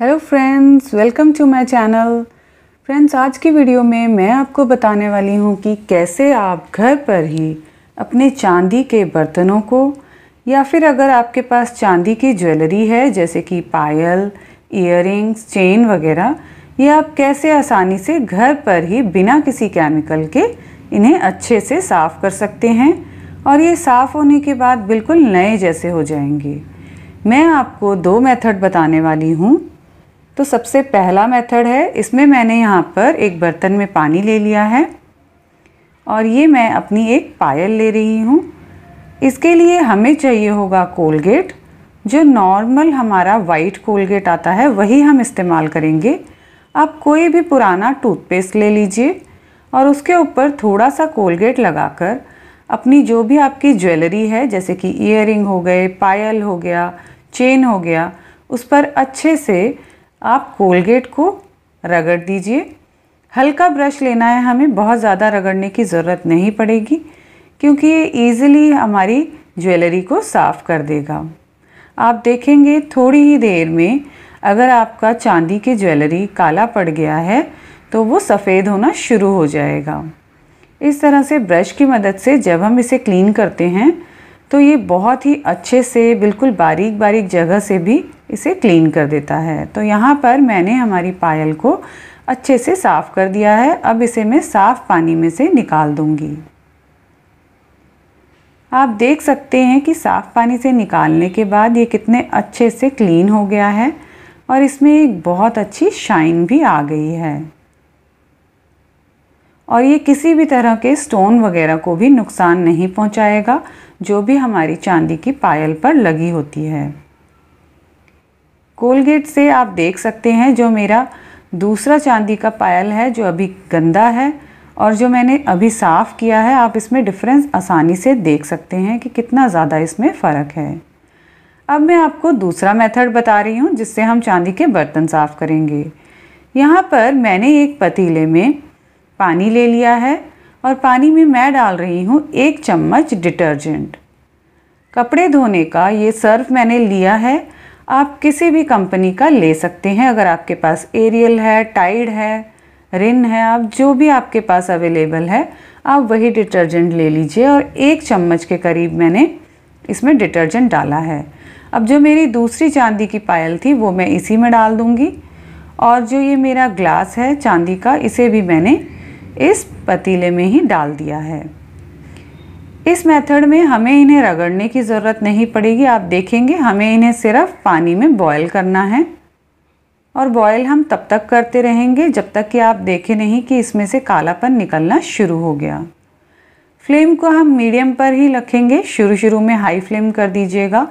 Hello friends, welcome to my channel. Friends, आज की video में मैं आपको बताने वाली हूँ कि कैसे आप घर पर ही अपने चांदी के बर्तनों को या फिर अगर आपके पास चांदी की ज्वेलरी है जैसे कि पायल, ईयरिंग्स, चेन वगैरह, ये आप कैसे आसानी से घर पर ही बिना किसी केमिकल के इन्हें अच्छे से साफ़ कर सकते हैं और ये साफ़ होने के बाद बिल्कुल नए जैसे हो जाएंगे। मैं आपको दो मेथड बताने वाली हूँ। तो सबसे पहला मेथड है, इसमें मैंने यहाँ पर एक बर्तन में पानी ले लिया है और ये मैं अपनी एक पायल ले रही हूँ। इसके लिए हमें चाहिए होगा कोलगेट। जो नॉर्मल हमारा वाइट कोलगेट आता है वही हम इस्तेमाल करेंगे। आप कोई भी पुराना टूथपेस्ट ले लीजिए और उसके ऊपर थोड़ा सा कोलगेट लगाकर अपनी जो भी आपकी ज्वेलरी है जैसे कि ईयरिंग हो गए, पायल हो गया, चेन हो गया, उस पर अच्छे से आप कोलगेट को रगड़ दीजिए। हल्का ब्रश लेना है हमें, बहुत ज़्यादा रगड़ने की ज़रूरत नहीं पड़ेगी क्योंकि ये ईज़िली हमारी ज्वेलरी को साफ़ कर देगा। आप देखेंगे थोड़ी ही देर में अगर आपका चांदी की ज्वेलरी काला पड़ गया है तो वो सफ़ेद होना शुरू हो जाएगा। इस तरह से ब्रश की मदद से जब हम इसे क्लीन करते हैं तो ये बहुत ही अच्छे से बिल्कुल बारीक बारीक जगह से भी इसे क्लीन कर देता है। तो यहाँ पर मैंने हमारी पायल को अच्छे से साफ़ कर दिया है। अब इसे मैं साफ़ पानी में से निकाल दूँगी। आप देख सकते हैं कि साफ़ पानी से निकालने के बाद ये कितने अच्छे से क्लीन हो गया है और इसमें एक बहुत अच्छी शाइन भी आ गई है और ये किसी भी तरह के स्टोन वगैरह को भी नुकसान नहीं पहुंचाएगा जो भी हमारी चांदी की पायल पर लगी होती है। कोलगेट से आप देख सकते हैं जो मेरा दूसरा चांदी का पायल है जो अभी गंदा है और जो मैंने अभी साफ़ किया है, आप इसमें डिफरेंस आसानी से देख सकते हैं कि कितना ज़्यादा इसमें फ़र्क है। अब मैं आपको दूसरा मेथड बता रही हूँ जिससे हम चांदी के बर्तन साफ़ करेंगे। यहाँ पर मैंने एक पतीले में पानी ले लिया है और पानी में मैं डाल रही हूँ 1 चम्मच डिटर्जेंट। कपड़े धोने का ये सर्फ मैंने लिया है, आप किसी भी कंपनी का ले सकते हैं। अगर आपके पास एरियल है, टाइड है, रिन है, आप जो भी आपके पास अवेलेबल है आप वही डिटर्जेंट ले लीजिए और 1 चम्मच के करीब मैंने इसमें डिटर्जेंट डाला है। अब जो मेरी दूसरी चांदी की पायल थी वो मैं इसी में डाल दूँगी और जो ये मेरा ग्लास है चांदी का, इसे भी मैंने इस पतीले में ही डाल दिया है। इस मेथड में हमें इन्हें रगड़ने की ज़रूरत नहीं पड़ेगी। आप देखेंगे हमें इन्हें सिर्फ पानी में बॉयल करना है और बॉयल हम तब तक करते रहेंगे जब तक कि आप देखें नहीं कि इसमें से कालापन निकलना शुरू हो गया। फ्लेम को हम मीडियम पर ही रखेंगे। शुरू में हाई फ्लेम कर दीजिएगा,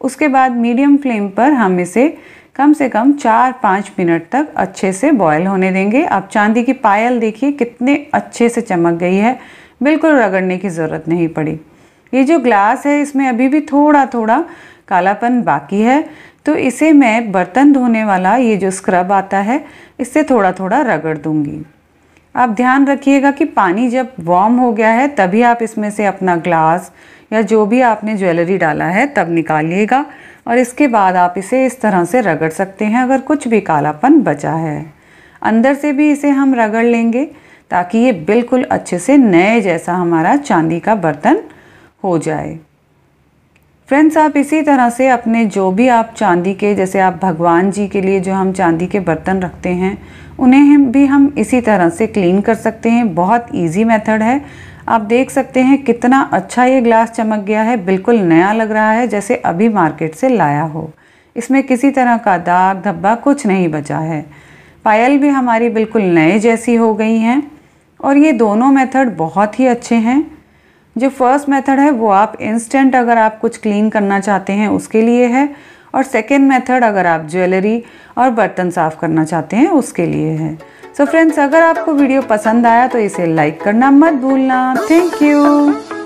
उसके बाद मीडियम फ्लेम पर हम इसे कम से कम 4-5 मिनट तक अच्छे से बॉयल होने देंगे। आप चांदी की पायल देखिए कितने अच्छे से चमक गई है, बिल्कुल रगड़ने की ज़रूरत नहीं पड़ी। ये जो ग्लास है इसमें अभी भी थोड़ा थोड़ा कालापन बाकी है, तो इसे मैं बर्तन धोने वाला ये जो स्क्रब आता है इससे थोड़ा थोड़ा रगड़ दूँगी। आप ध्यान रखिएगा कि पानी जब वार्म हो गया है तभी आप इसमें से अपना ग्लास या जो भी आपने ज्वेलरी डाला है तब निकालिएगा और इसके बाद आप इसे इस तरह से रगड़ सकते हैं। अगर कुछ भी कालापन बचा है अंदर से भी इसे हम रगड़ लेंगे ताकि ये बिल्कुल अच्छे से नए जैसा हमारा चांदी का बर्तन हो जाए। फ्रेंड्स, आप इसी तरह से अपने जो भी आप चांदी के, जैसे आप भगवान जी के लिए जो हम चांदी के बर्तन रखते हैं उन्हें भी हम इसी तरह से क्लीन कर सकते हैं। बहुत इजी मेथड है। आप देख सकते हैं कितना अच्छा ये ग्लास चमक गया है, बिल्कुल नया लग रहा है जैसे अभी मार्केट से लाया हो। इसमें किसी तरह का दाग धब्बा कुछ नहीं बचा है। पायल भी हमारी बिल्कुल नए जैसी हो गई हैं और ये दोनों मेथड बहुत ही अच्छे हैं। जो फर्स्ट मेथड है वो आप इंस्टेंट अगर आप कुछ क्लीन करना चाहते हैं उसके लिए है और सेकेंड मेथड अगर आप ज्वेलरी और बर्तन साफ़ करना चाहते हैं उसके लिए है। सो फ्रेंड्स, अगर आपको वीडियो पसंद आया तो इसे लाइक करना मत भूलना। Thank you.